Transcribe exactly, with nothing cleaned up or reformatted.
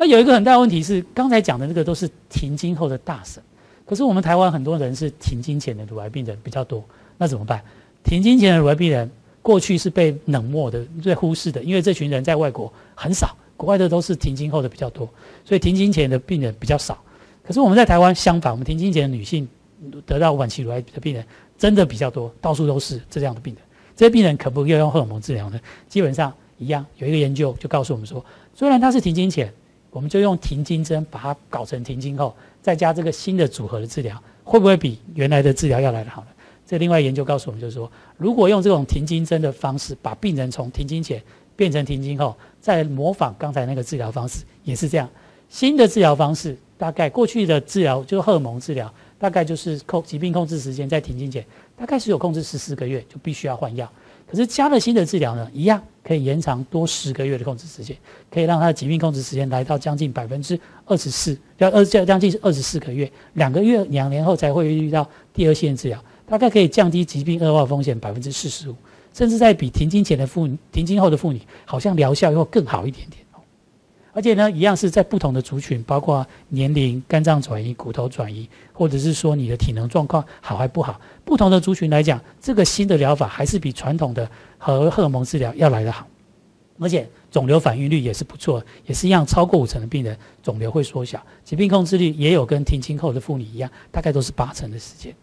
那有一个很大的问题是，刚才讲的那个都是停经后的大省，可是我们台湾很多人是停经前的乳癌病人比较多，那怎么办？停经前的乳癌病人过去是被冷漠的、被忽视的，因为这群人在外国很少，国外的都是停经后的比较多，所以停经前的病人比较少。可是我们在台湾相反，我们停经前的女性得到晚期乳癌的病人真的比较多，到处都是这样的病人。这些病人可不可以用荷尔蒙治疗呢？基本上一样，有一个研究就告诉我们说，虽然它是停经前，我们就用停经针把它搞成停经后，再加这个新的组合的治疗，会不会比原来的治疗要来得好呢？这另外研究告诉我们，就是说，如果用这种停经针的方式，把病人从停经前变成停经后，再模仿刚才那个治疗方式，也是这样。新的治疗方式大概过去的治疗就是荷尔蒙治疗，大概就是控疾病控制时间在停经前大概是有控制十四个月就必须要换药，可是加了新的治疗呢，一样可以延长多十个月的控制时间，可以让他的疾病控制时间来到将近 百分之二十四， 将近二十四个月，两个月两年后才会遇到第二线治疗，大概可以降低疾病恶化风险 百分之四十五， 甚至在比停经前的妇女、停经后的妇女好像疗效又更好一点点。而且呢，一样是在不同的族群，包括年龄、肝脏转移、骨头转移，或者是说你的体能状况好还不好，不同的族群来讲，这个新的疗法还是比传统的和荷尔蒙治疗要来得好。而且肿瘤反应率也是不错，也是一样，超过五成的病人肿瘤会缩小，疾病控制率也有跟停经后的妇女一样，大概都是八成的时间。